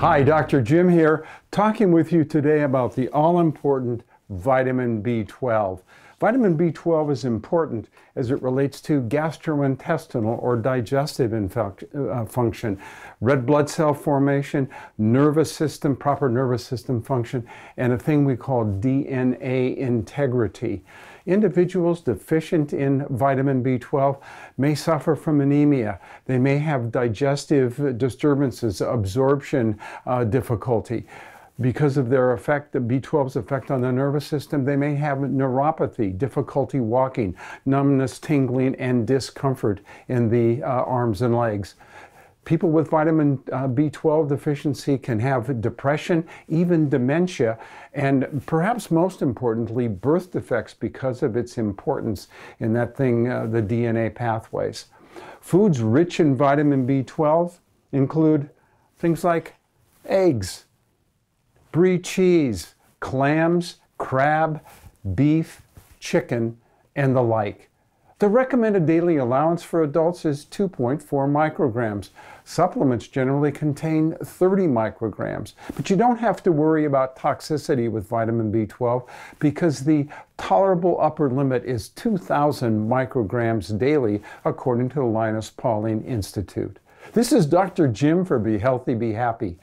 Hi, Dr. Jim here, talking with you today about the all-important vitamin B12. Vitamin B12 is important as it relates to gastrointestinal or digestive function, red blood cell formation, nervous system, proper nervous system function, and a thing we call DNA integrity. Individuals deficient in vitamin B12 may suffer from anemia. They may have digestive disturbances, absorption difficulty. Because of their effect, the B12's effect on the nervous system, they may have neuropathy, difficulty walking, numbness, tingling, and discomfort in the arms and legs. People with vitamin B12 deficiency can have depression, even dementia, and perhaps most importantly, birth defects because of its importance in that thing, the DNA pathways. Foods rich in vitamin B12 include things like eggs, brie cheese, clams, crab, beef, chicken, and the like. The recommended daily allowance for adults is 2.4 micrograms. Supplements generally contain 30 micrograms, but you don't have to worry about toxicity with vitamin B12 because the tolerable upper limit is 2,000 micrograms daily, according to the Linus Pauling Institute. This is Dr. Jim for Be Healthy, Be Happy.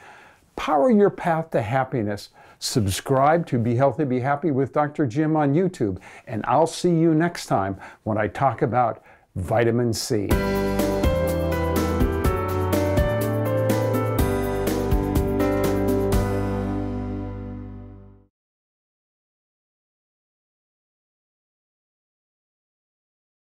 Power your path to happiness. Subscribe to Be Healthy, Be Happy with Dr. Jim on YouTube, and I'll see you next time when I talk about vitamin C.